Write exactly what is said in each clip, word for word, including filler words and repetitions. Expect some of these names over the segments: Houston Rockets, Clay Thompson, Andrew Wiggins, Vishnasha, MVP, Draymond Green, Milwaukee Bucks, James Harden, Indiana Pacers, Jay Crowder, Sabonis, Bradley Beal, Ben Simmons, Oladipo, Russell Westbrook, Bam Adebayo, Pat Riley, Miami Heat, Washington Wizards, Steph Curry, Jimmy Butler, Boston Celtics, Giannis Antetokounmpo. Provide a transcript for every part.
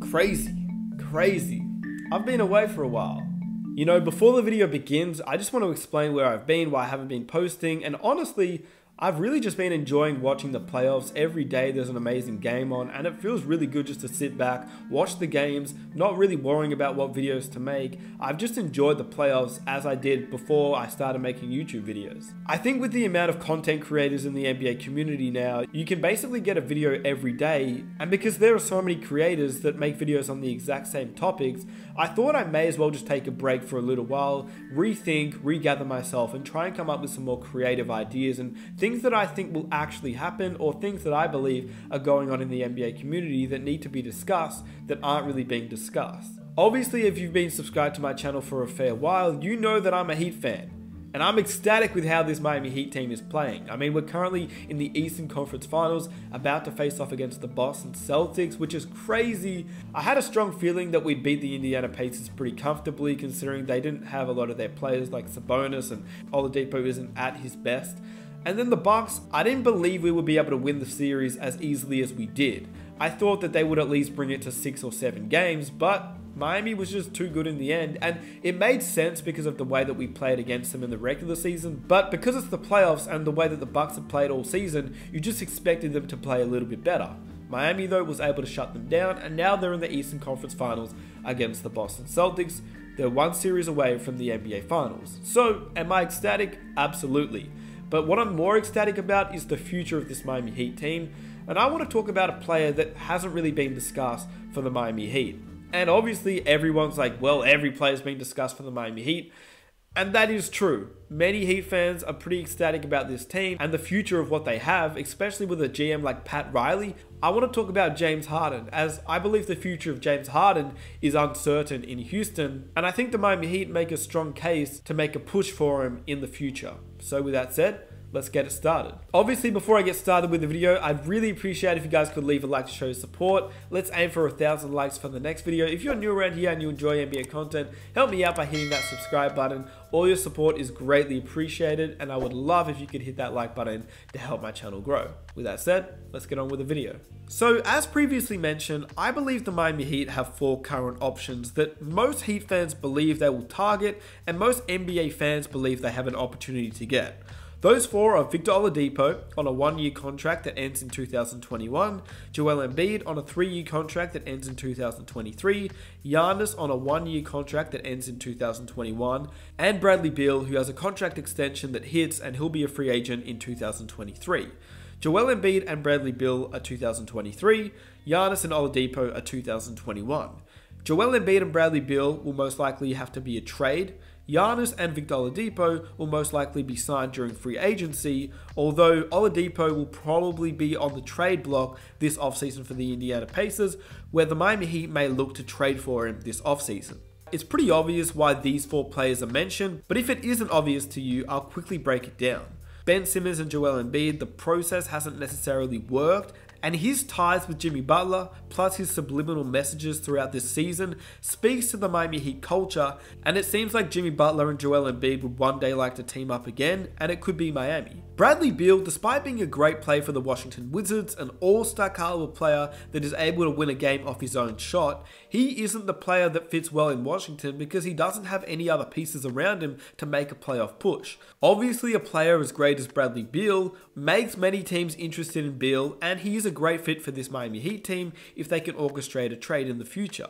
Crazy. Crazy. I've been away for a while. You know, before the video begins, I just want to explain where I've been, why I haven't been posting, and honestly, I've really just been enjoying watching the playoffs. Every day there's an amazing game on, and it feels really good just to sit back, watch the games, not really worrying about what videos to make. I've just enjoyed the playoffs as I did before I started making YouTube videos. I think with the amount of content creators in the N B A community now, you can basically get a video every day, and because there are so many creators that make videos on the exact same topics, I thought I may as well just take a break for a little while, rethink, regather myself, and try and come up with some more creative ideas and things that I think will actually happen, or things that I believe are going on in the N B A community that need to be discussed that aren't really being discussed. Obviously, if you've been subscribed to my channel for a fair while, you know that I'm a Heat fan. And I'm ecstatic with how this Miami Heat team is playing. I mean, we're currently in the Eastern Conference Finals, about to face off against the Boston Celtics, which is crazy. I had a strong feeling that we'd beat the Indiana Pacers pretty comfortably, considering they didn't have a lot of their players like Sabonis, and Oladipo isn't at his best. And then the Bucks, I didn't believe we would be able to win the series as easily as we did. I thought that they would at least bring it to six or seven games, but Miami was just too good in the end, and it made sense because of the way that we played against them in the regular season, but because it's the playoffs and the way that the Bucks have played all season, you just expected them to play a little bit better. Miami, though, was able to shut them down, and now they're in the Eastern Conference Finals against the Boston Celtics. They're one series away from the N B A Finals. So, am I ecstatic? Absolutely. But what I'm more ecstatic about is the future of this Miami Heat team, and I want to talk about a player that hasn't really been discussed for the Miami Heat. And obviously everyone's like, well, every player's been discussed for the Miami Heat, and that is true. Many Heat fans are pretty ecstatic about this team and the future of what they have, especially with a G M like Pat Riley. I want to talk about James Harden, as I believe the future of James Harden is uncertain in Houston, and I think the Miami Heat make a strong case to make a push for him in the future. So with that said, let's get it started. Obviously, before I get started with the video, I'd really appreciate if you guys could leave a like to show support. Let's aim for a thousand likes for the next video. If you're new around here and you enjoy N B A content, help me out by hitting that subscribe button. All your support is greatly appreciated, and I would love if you could hit that like button to help my channel grow. With that said, let's get on with the video. So, as previously mentioned, I believe the Miami Heat have four current options that most Heat fans believe they will target, and most N B A fans believe they have an opportunity to get. Those four are Victor Oladipo on a one-year contract that ends in two thousand twenty-one, Joel Embiid on a three-year contract that ends in two thousand twenty-three, Giannis on a one-year contract that ends in two thousand twenty-one, and Bradley Beal, who has a contract extension that hits and he'll be a free agent in two thousand twenty-three. Joel Embiid and Bradley Beal are two thousand twenty-three, Giannis and Oladipo are two thousand twenty-one. Joel Embiid and Bradley Beal will most likely have to be a trade. Giannis and Victor Oladipo will most likely be signed during free agency, although Oladipo will probably be on the trade block this offseason for the Indiana Pacers, where the Miami Heat may look to trade for him this offseason. It's pretty obvious why these four players are mentioned, but if it isn't obvious to you, I'll quickly break it down. Ben Simmons and Joel Embiid, the process hasn't necessarily worked, and his ties with Jimmy Butler, plus his subliminal messages throughout this season, speaks to the Miami Heat culture, and it seems like Jimmy Butler and Joel Embiid would one day like to team up again, and it could be Miami. Bradley Beal, despite being a great player for the Washington Wizards, an all-star caliber player that is able to win a game off his own shot, he isn't the player that fits well in Washington because he doesn't have any other pieces around him to make a playoff push. Obviously, a player as great as Bradley Beal makes many teams interested in Beal, and he is a great fit for this Miami Heat team if they can orchestrate a trade in the future.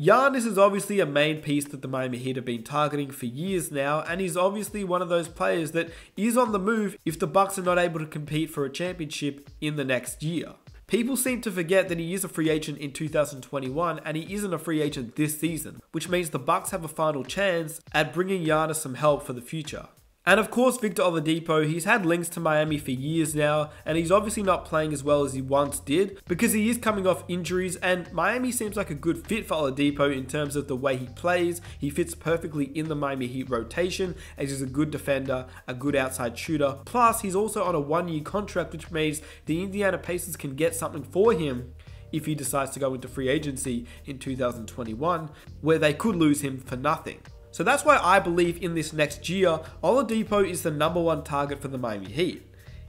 Giannis is obviously a main piece that the Miami Heat have been targeting for years now, and he's obviously one of those players that is on the move if the Bucks are not able to compete for a championship in the next year. People seem to forget that he is a free agent in two thousand twenty-one, and he isn't a free agent this season, which means the Bucks have a final chance at bringing Giannis some help for the future. And of course, Victor Oladipo, he's had links to Miami for years now, and he's obviously not playing as well as he once did because he is coming off injuries, and Miami seems like a good fit for Oladipo in terms of the way he plays. He fits perfectly in the Miami Heat rotation as he's a good defender, a good outside shooter, plus he's also on a one-year contract, which means the Indiana Pacers can get something for him if he decides to go into free agency in two thousand twenty-one, where they could lose him for nothing. So that's why I believe in this next year, Oladipo is the number one target for the Miami Heat.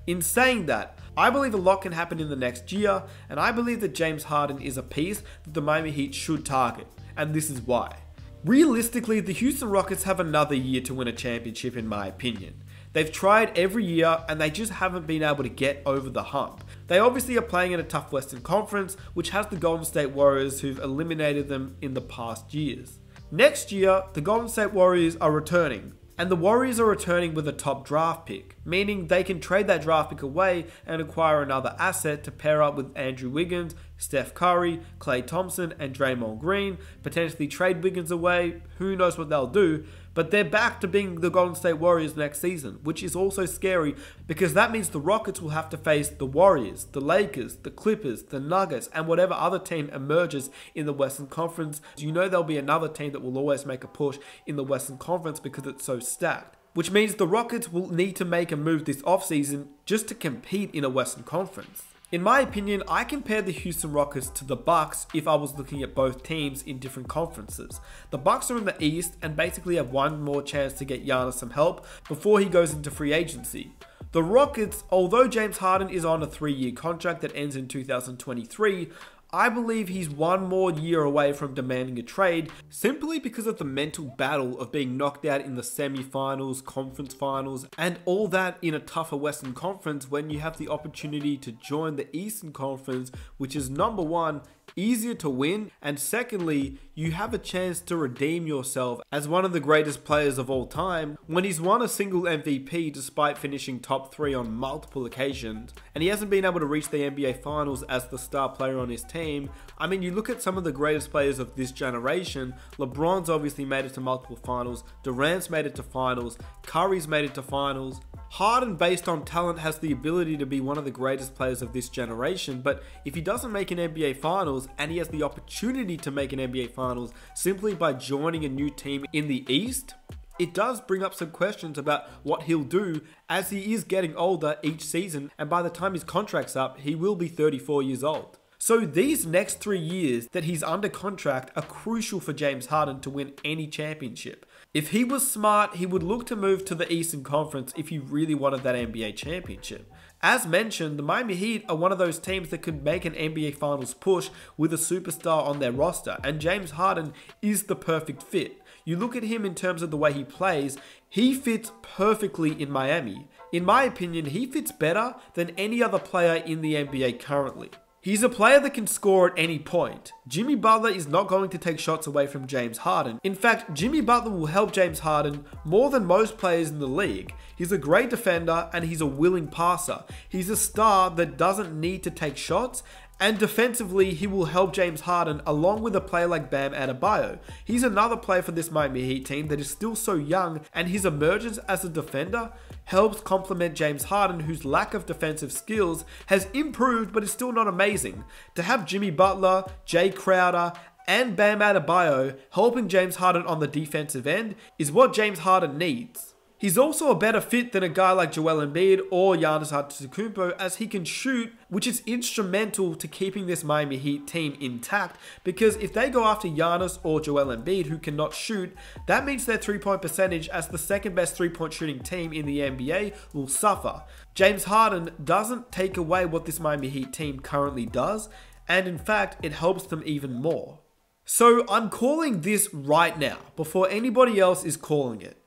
In saying that, I believe a lot can happen in the next year, and I believe that James Harden is a piece that the Miami Heat should target, and this is why. Realistically, the Houston Rockets have another year to win a championship in my opinion. They've tried every year and they just haven't been able to get over the hump. They obviously are playing in a tough Western Conference, which has the Golden State Warriors who've eliminated them in the past years. Next year, the Golden State Warriors are returning. And the Warriors are returning with a top draft pick, meaning they can trade that draft pick away and acquire another asset to pair up with Andrew Wiggins, Steph Curry, Clay Thompson and Draymond Green, potentially trade Wiggins away, who knows what they'll do, but they're back to being the Golden State Warriors next season, which is also scary because that means the Rockets will have to face the Warriors, the Lakers, the Clippers, the Nuggets and whatever other team emerges in the Western Conference. You know there'll be another team that will always make a push in the Western Conference because it's so stacked, which means the Rockets will need to make a move this offseason just to compete in a Western Conference. In my opinion, I compare the Houston Rockets to the Bucks if I was looking at both teams in different conferences. The Bucks are in the East and basically have one more chance to get Giannis some help before he goes into free agency. The Rockets, although James Harden is on a three-year contract that ends in two thousand twenty-three, I believe he's one more year away from demanding a trade simply because of the mental battle of being knocked out in the semi-finals, conference finals, and all that in a tougher Western Conference when you have the opportunity to join the Eastern Conference, which is number one, easier to win, and secondly, you have a chance to redeem yourself as one of the greatest players of all time when he's won a single M V P despite finishing top three on multiple occasions, and he hasn't been able to reach the N B A Finals as the star player on his team. I mean, you look at some of the greatest players of this generation, LeBron's obviously made it to multiple finals, Durant's made it to finals, Curry's made it to finals. Harden, based on talent, has the ability to be one of the greatest players of this generation, but if he doesn't make an N B A Finals, and he has the opportunity to make an N B A Finals simply by joining a new team in the East, it does bring up some questions about what he'll do as he is getting older each season, and by the time his contract's up, he will be thirty-four years old. So these next three years that he's under contract are crucial for James Harden to win any championship. If he was smart, he would look to move to the Eastern Conference if he really wanted that N B A championship. As mentioned, the Miami Heat are one of those teams that could make an N B A Finals push with a superstar on their roster, and James Harden is the perfect fit. You look at him in terms of the way he plays, he fits perfectly in Miami. In my opinion, he fits better than any other player in the N B A currently. He's a player that can score at any point. Jimmy Butler is not going to take shots away from James Harden. In fact, Jimmy Butler will help James Harden more than most players in the league. He's a great defender and he's a willing passer. He's a star that doesn't need to take shots, and defensively he will help James Harden along with a player like Bam Adebayo. He's another player for this Miami Heat team that is still so young, and his emergence as a defender helps complement James Harden, whose lack of defensive skills has improved but is still not amazing. To have Jimmy Butler, Jay Crowder and Bam Adebayo helping James Harden on the defensive end is what James Harden needs. He's also a better fit than a guy like Joel Embiid or Giannis Antetokounmpo, as he can shoot, which is instrumental to keeping this Miami Heat team intact, because if they go after Giannis or Joel Embiid who cannot shoot, that means their three-point percentage as the second best three-point shooting team in the N B A will suffer. James Harden doesn't take away what this Miami Heat team currently does, and in fact, it helps them even more. So I'm calling this right now, before anybody else is calling it.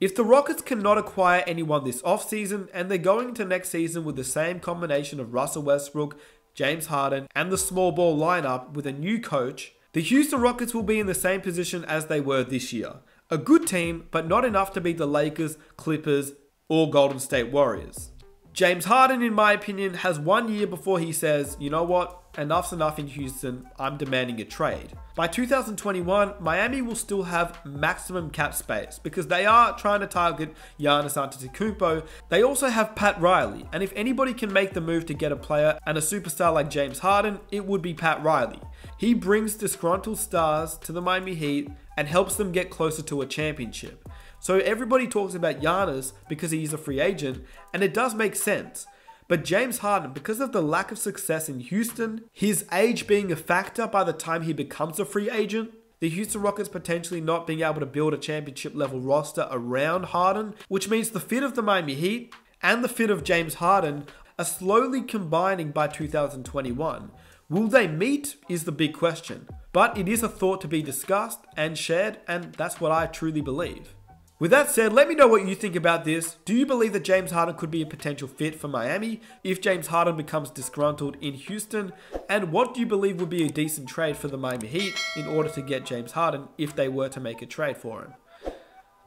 If the Rockets cannot acquire anyone this offseason and they're going into next season with the same combination of Russell Westbrook, James Harden and the small ball lineup with a new coach, the Houston Rockets will be in the same position as they were this year. A good team, but not enough to beat the Lakers, Clippers or Golden State Warriors. James Harden, in my opinion, has one year before he says, you know what, enough's enough in Houston, I'm demanding a trade. By two thousand twenty-one, Miami will still have maximum cap space because they are trying to target Giannis Antetokounmpo. They also have Pat Riley, and if anybody can make the move to get a player and a superstar like James Harden, it would be Pat Riley. He brings disgruntled stars to the Miami Heat and helps them get closer to a championship. So everybody talks about Giannis because he is a free agent, and it does make sense. But James Harden, because of the lack of success in Houston, his age being a factor by the time he becomes a free agent, the Houston Rockets potentially not being able to build a championship level roster around Harden, which means the fit of the Miami Heat and the fit of James Harden are slowly combining by two thousand twenty-one. Will they meet is the big question, but it is a thought to be discussed and shared, and that's what I truly believe. With that said, let me know what you think about this. Do you believe that James Harden could be a potential fit for Miami if James Harden becomes disgruntled in Houston? And what do you believe would be a decent trade for the Miami Heat in order to get James Harden if they were to make a trade for him?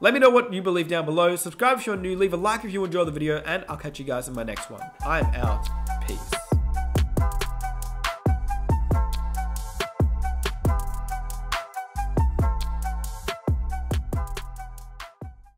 Let me know what you believe down below. Subscribe if you're new, leave a like if you enjoy the video, and I'll catch you guys in my next one. I'm out. Peace.